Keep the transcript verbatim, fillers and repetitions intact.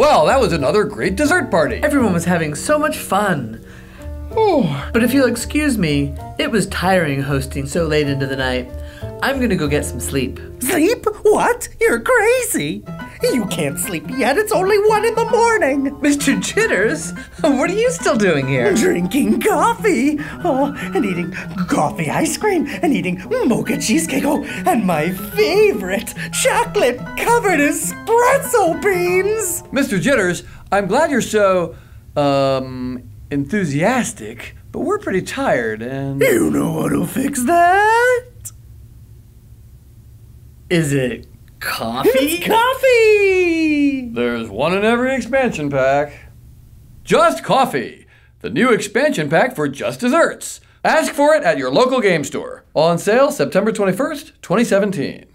Well, that was another great dessert party. Everyone was having so much fun. Ooh. But if you'll excuse me, it was tiring hosting so late into the night. I'm gonna go get some sleep. Sleep? What? You're crazy. You can't sleep yet, it's only one in the morning. Mister Jitters, what are you still doing here? Drinking coffee, oh, and eating coffee ice cream, and eating mocha cheesecake, oh, and my favorite, chocolate-covered espresso beans. Mister Jitters, I'm glad you're so, um, enthusiastic, but we're pretty tired and... You know what'll fix that? Is it coffee? It's coffee! There's one in every expansion pack. Just Coffee, the new expansion pack for Just Desserts. Ask for it at your local game store. On sale September twenty-first, twenty seventeen.